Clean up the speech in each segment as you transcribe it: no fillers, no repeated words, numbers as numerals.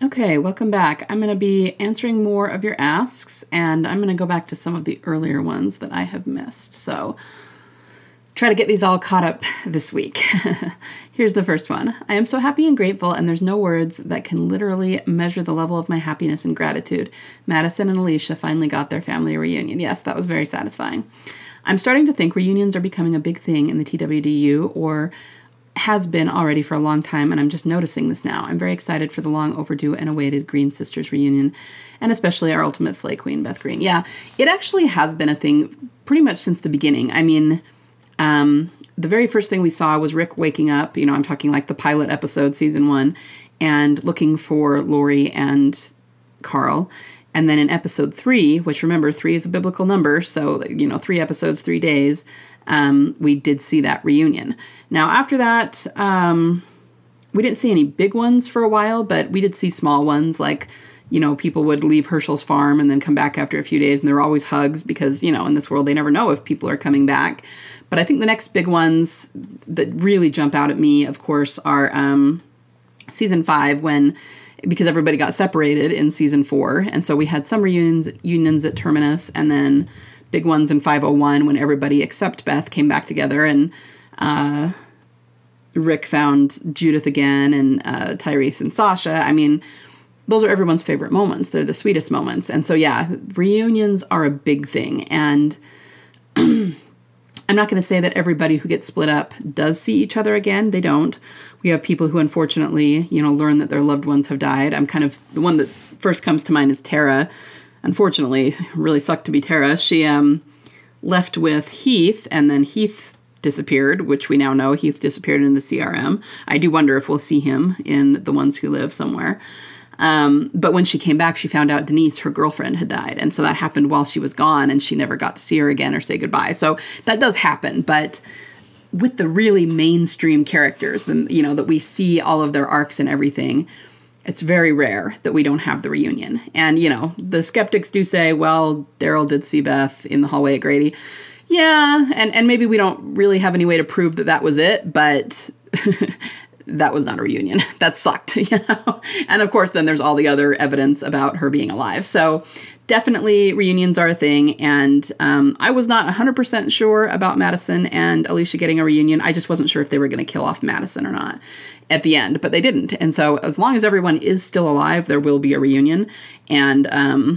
Okay, welcome back. I'm going to be answering more of your asks, and I'm going to go back to some of the earlier ones that I have missed. So try to get these all caught up this week. Here's the first one. I am so happy and grateful, and there's no words that can literally measure the level of my happiness and gratitude. Madison and Alicia finally got their family reunion. Yes, that was very satisfying. I'm starting to think reunions are becoming a big thing in the TWDU, or has been already for a long time, and I'm just noticing this now. I'm very excited for the long overdue and awaited Green Sisters reunion, and especially our ultimate Slay Queen, Beth Greene. Yeah, it actually has been a thing pretty much since the beginning. I mean, the very first thing we saw was Rick waking up, you know, I'm talking like the pilot episode, season 1, and looking for Lori and Carl. And then in episode 3, which remember 3 is a biblical number, so, you know, 3 episodes, 3 days, we did see that reunion. Now after that, we didn't see any big ones for a while, but we did see small ones, like, you know, people would leave Herschel's farm and then come back after a few days, and there were always hugs because, you know, in this world they never know if people are coming back. But I think the next big ones that really jump out at me, of course, are season 5 when, because everybody got separated in season 4. And so we had some reunions at Terminus, and then big ones in 501 when everybody except Beth came back together, and Rick found Judith again, and Tyrese and Sasha. I mean, those are everyone's favorite moments. They're the sweetest moments. And so, yeah, reunions are a big thing. And I'm not going to say that everybody who gets split up does see each other again. They don't. We have people who, unfortunately, you know, learn that their loved ones have died. I'm kind of, the one that first comes to mind is Tara. Unfortunately, really sucked to be Tara. She left with Heath, and then Heath disappeared, which we now know Heath disappeared in the CRM. I do wonder if we'll see him in The Ones Who Live somewhere. But when she came back, she found out Denise, her girlfriend, had died. And so that happened while she was gone, and she never got to see her again or say goodbye. So that does happen. But with the really mainstream characters, you know, that we see all of their arcs and everything, it's very rare that we don't have the reunion. And, you know, the skeptics do say, well, Daryl did see Beth in the hallway at Grady. Yeah, and maybe we don't really have any way to prove that that was it, but that was not a reunion. That sucked, you know? And of course, then there's all the other evidence about her being alive. So definitely reunions are a thing. And I was not 100% sure about Madison and Alicia getting a reunion. I just wasn't sure if they were going to kill off Madison or not at the end, but they didn't. And so as long as everyone is still alive, there will be a reunion. And,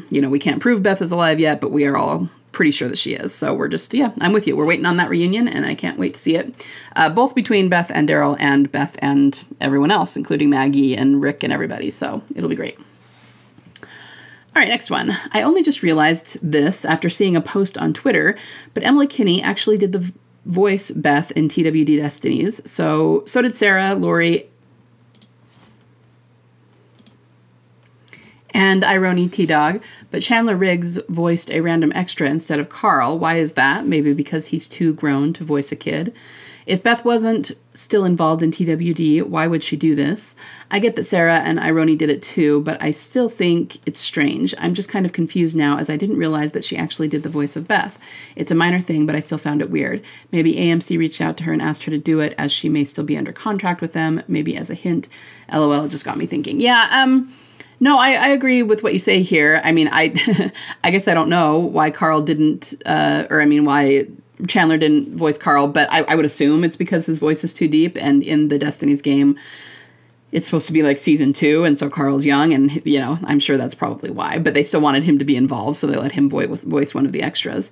you know, we can't prove Beth is alive yet, but we are all pretty sure that she is. So we're just, yeah, I'm with you. We're waiting on that reunion, and I can't wait to see it. Both between Beth and Daryl, and Beth and everyone else, including Maggie and Rick and everybody. So it'll be great. All right, next one. I only just realized this after seeing a post on Twitter, but Emily Kinney actually did the voice Beth in TWD Destinies. So did Sarah, Lori, and Ironē T-Dog, but Chandler Riggs voiced a random extra instead of Carl. Why is that? Maybe because he's too grown to voice a kid. If Beth wasn't still involved in TWD, why would she do this? I get that Sarah and Ironē did it too, but I still think it's strange. I'm just kind of confused now, as I didn't realize that she actually did the voice of Beth. It's a minor thing, but I still found it weird. Maybe AMC reached out to her and asked her to do it, as she may still be under contract with them, maybe as a hint. LOL, it just got me thinking. Yeah, no, I agree with what you say here. I mean, I guess I don't know why Carl didn't, why Chandler didn't voice Carl, but I would assume it's because his voice is too deep, and in the Destiny's game, it's supposed to be like season 2, and so Carl's young, and, you know, I'm sure that's probably why, but they still wanted him to be involved, so they let him voice one of the extras.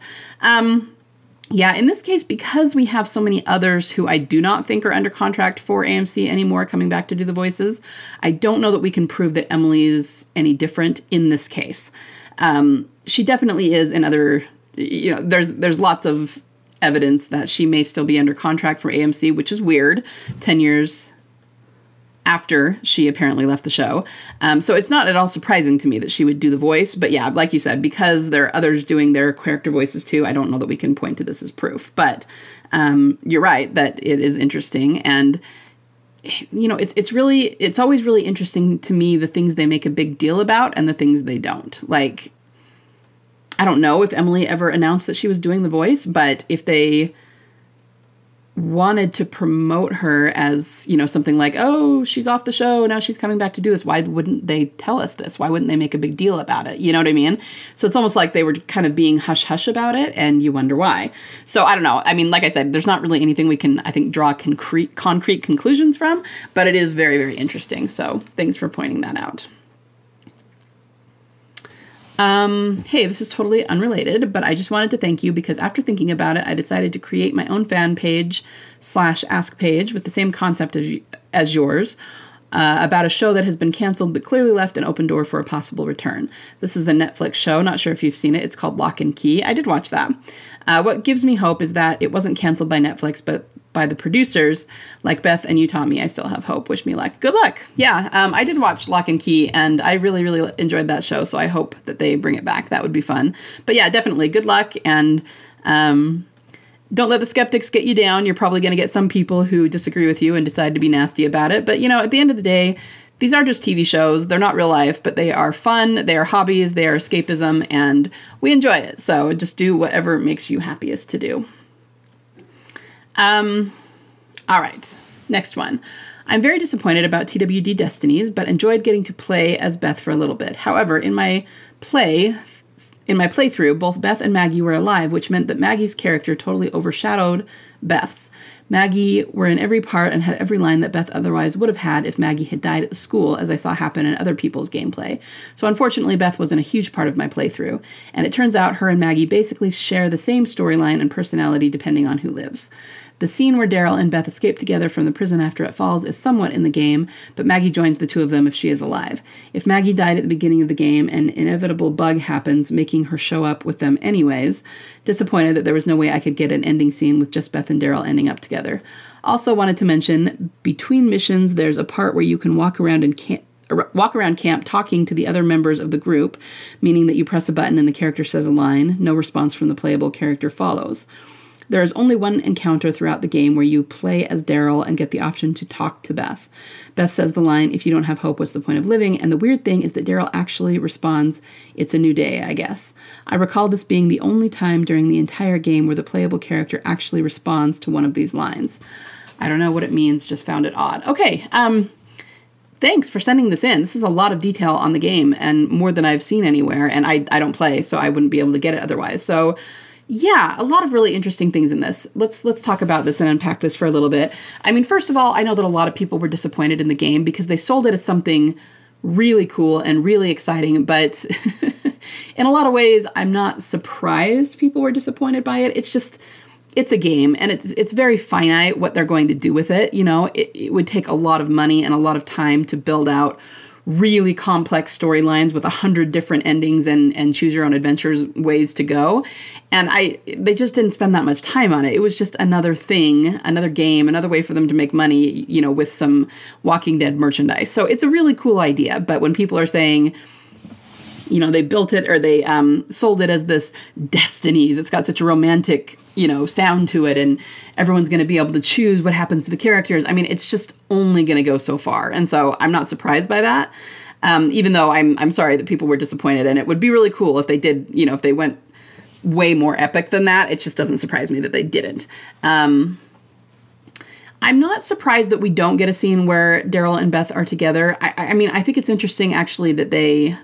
Yeah, in this case, because we have so many others who I do not think are under contract for AMC anymore coming back to do the voices, I don't know that we can prove that Emily's any different in this case. She definitely is in other, you know, there's lots of evidence that she may still be under contract for AMC, which is weird, 10 years after she apparently left the show. So it's not at all surprising to me that she would do the voice. But yeah, like you said, because there are others doing their character voices too, I don't know that we can point to this as proof. But you're right that it is interesting. And, you know, it's always really interesting to me, the things they make a big deal about and the things they don't. Like, I don't know if Emily ever announced that she was doing the voice, but if they wanted to promote her as, you know, something like, oh, she's off the show, now she's coming back to do this, why wouldn't they tell us this? Why wouldn't they make a big deal about it? You know what I mean? So it's almost like they were kind of being hush-hush about it, and you wonder why. So I don't know. I mean, like I said, there's not really anything we can, I think, draw concrete conclusions from, but it is very, very interesting. So thanks for pointing that out. Hey, this is totally unrelated, but I just wanted to thank you because after thinking about it, I decided to create my own fan page slash ask page with the same concept as yours, about a show that has been canceled but clearly left an open door for a possible return. This is a Netflix show, not sure if you've seen it. It's called Locke and Key. I did watch that. What gives me hope is that it wasn't canceled by Netflix, but by the producers, like Beth and you, Tommy. I still have hope. Wish me luck. Good luck. Yeah, I did watch Locke and Key, and I really, really enjoyed that show, so I hope that they bring it back. That would be fun. But yeah, definitely good luck, and don't let the skeptics get you down. You're probably going to get some people who disagree with you and decide to be nasty about it. But, you know, at the end of the day, these are just TV shows. They're not real life, but they are fun. They are hobbies. They are escapism, and we enjoy it. So just do whatever makes you happiest to do. All right, next one. I'm very disappointed about TWD Destinies, but enjoyed getting to play as Beth for a little bit. However, in my playthrough, both Beth and Maggie were alive, which meant that Maggie's character totally overshadowed Beth's. Maggie were in every part and had every line that Beth otherwise would have had if Maggie had died at the school, as I saw happen in other people's gameplay. So unfortunately, Beth wasn't a huge part of my playthrough, and it turns out her and Maggie basically share the same storyline and personality depending on who lives. The scene where Daryl and Beth escape together from the prison after it falls is somewhat in the game, but Maggie joins the two of them if she is alive. If Maggie died at the beginning of the game, an inevitable bug happens, making her show up with them anyways. Disappointed that there was no way I could get an ending scene with just Beth and Daryl ending up together. Also wanted to mention, between missions, there's a part where you can walk around camp talking to the other members of the group, meaning that you press a button and the character says a line. No response from the playable character follows. There is only one encounter throughout the game where you play as Daryl and get the option to talk to Beth. Beth says the line, "If you don't have hope, what's the point of living?" And the weird thing is that Daryl actually responds, "It's a new day, I guess." I recall this being the only time during the entire game where the playable character actually responds to one of these lines. I don't know what it means, just found it odd. Okay, thanks for sending this in. This is a lot of detail on the game and more than I've seen anywhere, and I don't play, so I wouldn't be able to get it otherwise. So yeah, a lot of really interesting things in this. Let's talk about this and unpack this for a little bit. I mean, first of all, I know that a lot of people were disappointed in the game because they sold it as something really cool and really exciting, but in a lot of ways, I'm not surprised people were disappointed by it. It's just, it's a game, and it's very finite what they're going to do with it. You know, it would take a lot of money and a lot of time to build out really complex storylines with 100 different endings and choose your own adventures ways to go. And they just didn't spend that much time on it. It was just another thing, another game, another way for them to make money, you know, with some Walking Dead merchandise. So it's a really cool idea. But when people are saying, you know, they built it or they sold it as this Destinies, it's got such a romantic, you know, sound to it, and everyone's going to be able to choose what happens to the characters. I mean, it's just only going to go so far. And so I'm not surprised by that, even though I'm sorry that people were disappointed. And it would be really cool if they did, you know, if they went way more epic than that. It just doesn't surprise me that they didn't. I'm not surprised that we don't get a scene where Daryl and Beth are together. I mean, I think it's interesting, actually, that they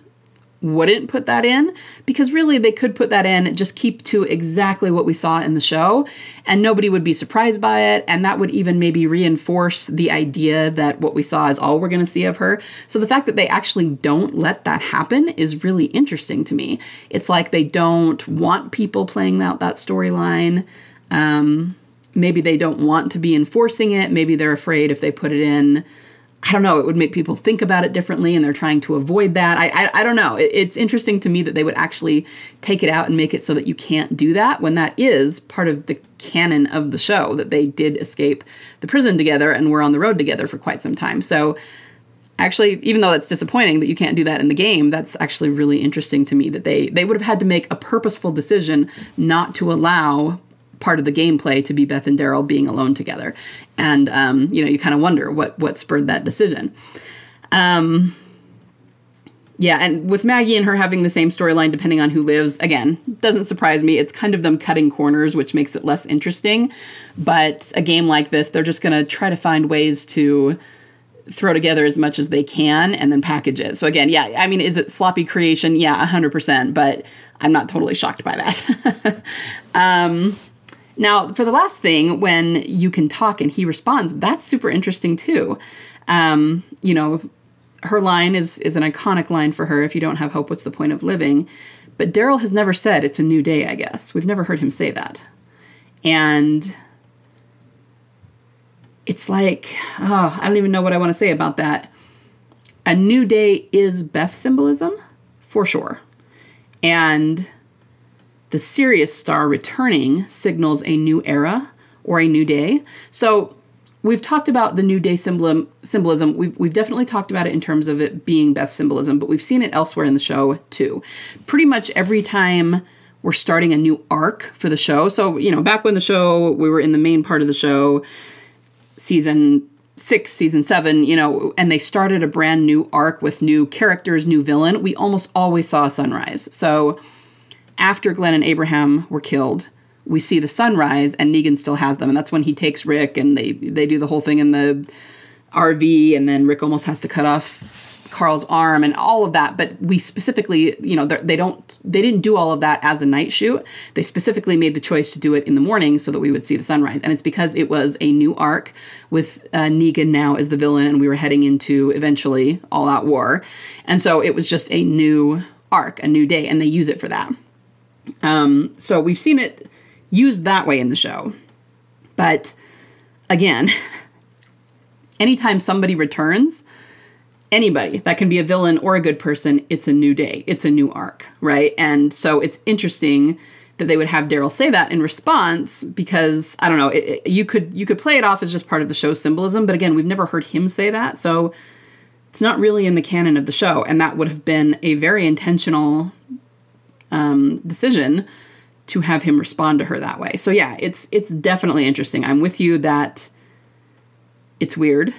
wouldn't put that in, because really they could put that in, just keep to exactly what we saw in the show, and nobody would be surprised by it, and that would even maybe reinforce the idea that what we saw is all we're going to see of her. So the fact that they actually don't let that happen is really interesting to me. It's like they don't want people playing out that storyline. Maybe they don't want to be enforcing it. Maybe they're afraid if they put it in, I don't know, it would make people think about it differently, and they're trying to avoid that. I don't know. It's interesting to me that they would actually take it out and make it so that you can't do that, when that is part of the canon of the show, that they did escape the prison together and were on the road together for quite some time. So actually, even though it's disappointing that you can't do that in the game, that's actually really interesting to me that they would have had to make a purposeful decision not to allow part of the gameplay to be Beth and Daryl being alone together. And, you know, you kind of wonder what spurred that decision. Yeah, and with Maggie and her having the same storyline depending on who lives, again, doesn't surprise me. It's kind of them cutting corners, which makes it less interesting. But a game like this, they're just going to try to find ways to throw together as much as they can and then package it. So again, yeah, I mean, is it sloppy creation? Yeah, 100%, but I'm not totally shocked by that. Now, for the last thing, when you can talk and he responds, that's super interesting too. You know, her line is an iconic line for her. If you don't have hope, what's the point of living? But Daryl has never said it's a new day, I guess. We've never heard him say that. And it's like, oh, I don't even know what I want to say about that. A new day is Beth symbolism, for sure. And the Sirius star returning signals a new era or a new day. So we've talked about the New Day symbolism. We've definitely talked about it in terms of it being Beth's symbolism, but we've seen it elsewhere in the show too. Pretty much every time we're starting a new arc for the show. So, you know, back when the show, we were in the main part of the show, season 6, season 7, you know, and they started a brand new arc with new characters, new villain, we almost always saw a sunrise. So after Glenn and Abraham were killed, we see the sunrise, and Negan still has them. And that's when he takes Rick, and they do the whole thing in the RV, and then Rick almost has to cut off Carl's arm and all of that. But we specifically, you know, they didn't do all of that as a night shoot. They specifically made the choice to do it in the morning so that we would see the sunrise. And it's because it was a new arc with Negan now as the villain, and we were heading into eventually all-out war. And so it was just a new arc, a new day, and they use it for that. So we've seen it used that way in the show. But again, anytime somebody returns, anybody that can be a villain or a good person, it's a new day. It's a new arc, right? And so it's interesting that they would have Daryl say that in response, because, I don't know, you could play it off as just part of the show's symbolism, but again, we've never heard him say that, so it's not really in the canon of the show, and that would have been a very intentional decision to have him respond to her that way. So yeah, it's definitely interesting. I'm with you that it's weird.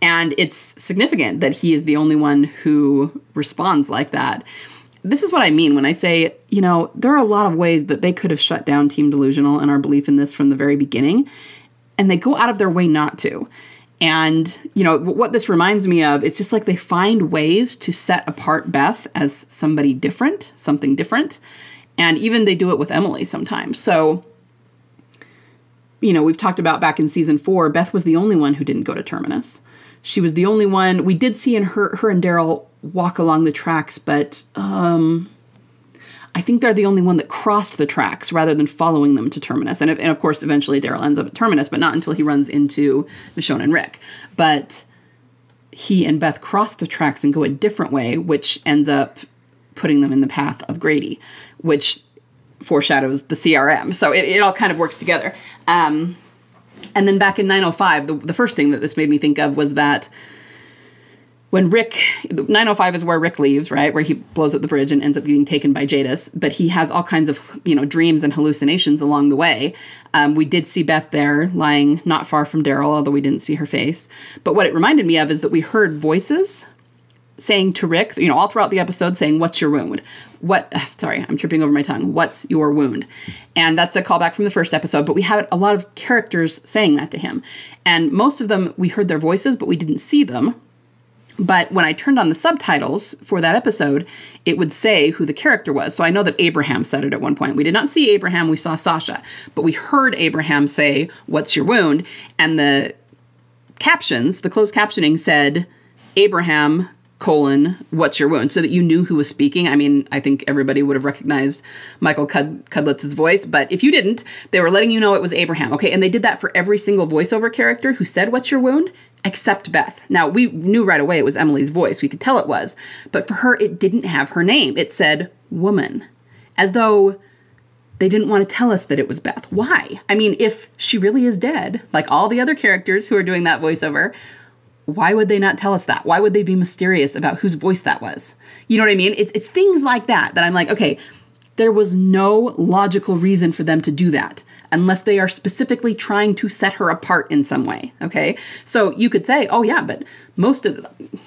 And it's significant that he is the only one who responds like that. This is what I mean when I say, you know, there are a lot of ways that they could have shut down Team Delusional and our belief in this from the very beginning, and they go out of their way not to. And, you know, what this reminds me of, it's just like they find ways to set apart Beth as somebody different, something different. And even they do it with Emily sometimes. So, you know, we've talked about back in season 4, Beth was the only one who didn't go to Terminus. She was the only one. We did see in her and Daryl walk along the tracks, but I think they're the only one that crossed the tracks rather than following them to Terminus. And of course, eventually Daryl ends up at Terminus, but not until he runs into Michonne and Rick. But he and Beth cross the tracks and go a different way, which ends up putting them in the path of Grady, which foreshadows the CRM. So it all kind of works together. And then back in 905, the first thing that this made me think of was that when 905 is where Rick leaves, right? Where he blows up the bridge and ends up getting taken by Jadis, but he has all kinds of, you know, dreams and hallucinations along the way. We did see Beth there lying not far from Daryl, although we didn't see her face. But what it reminded me of is that we heard voices saying to Rick, you know, all throughout the episode saying, what's your wound? Sorry, I'm tripping over my tongue. What's your wound? And that's a callback from the first episode, but we have a lot of characters saying that to him. And most of them, we heard their voices, but we didn't see them. But when I turned on the subtitles for that episode, it would say who the character was. So I know that Abraham said it at one point. We did not see Abraham, we saw Sasha, but we heard Abraham say, what's your wound? And the captions, the closed captioning said, Abraham, : what's your wound? So that you knew who was speaking. I mean, I think everybody would have recognized Michael Cudlitz's voice, but if you didn't, they were letting you know it was Abraham. Okay, and they did that for every single voiceover character who said, what's your wound? Except Beth. Now, we knew right away it was Emily's voice. We could tell it was. But for her, it didn't have her name. It said, woman. As though they didn't want to tell us that it was Beth. Why? I mean, if she really is dead, like all the other characters who are doing that voiceover, why would they not tell us that? Why would they be mysterious about whose voice that was? You know what I mean? It's things like that I'm like, okay, there was no logical reason for them to do that. unless they are specifically trying to set her apart in some way, okay? So you could say, oh yeah, but most of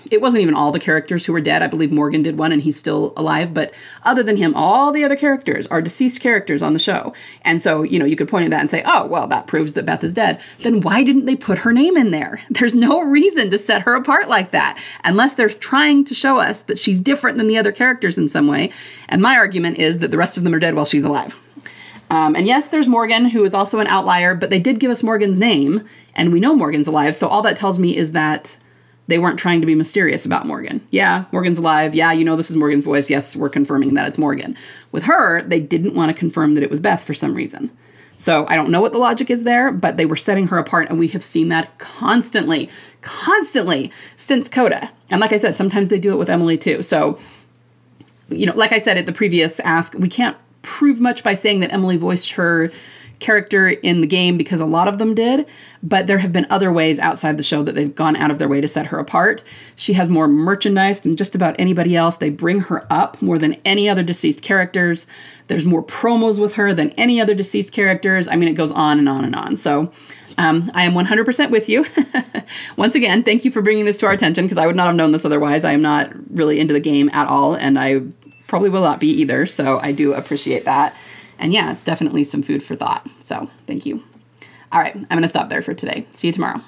it wasn't even all the characters who were dead. I believe Morgan did one and he's still alive, but other than him, all the other characters are deceased characters on the show. And so, you know, you could point at that and say, oh, well, that proves that Beth is dead. Then why didn't they put her name in there? There's no reason to set her apart like that unless they're trying to show us that she's different than the other characters in some way. And my argument is that the rest of them are dead while she's alive. And yes, there's Morgan, who is also an outlier, but they did give us Morgan's name, and we know Morgan's alive, so all that tells me is that they weren't trying to be mysterious about Morgan. Yeah, Morgan's alive. Yeah, you know this is Morgan's voice. Yes, we're confirming that it's Morgan. With her, they didn't want to confirm that it was Beth for some reason. So I don't know what the logic is there, but they were setting her apart, and we have seen that constantly since Coda. And like I said, sometimes they do it with Emily too. So, you know, like I said at the previous ask, we can't prove much by saying that Emily voiced her character in the game because a lot of them did, but there have been other ways outside the show that they've gone out of their way to set her apart. She has more merchandise than just about anybody else. They bring her up more than any other deceased characters. There's more promos with her than any other deceased characters. I mean, it goes on and on and on. So I am 100% with you. Once again, thank you for bringing this to our attention because I would not have known this otherwise. I am not really into the game at all, and I probably will not be either, so I do appreciate that. And yeah, it's definitely some food for thought. So thank you. All right, I'm going to stop there for today. See you tomorrow.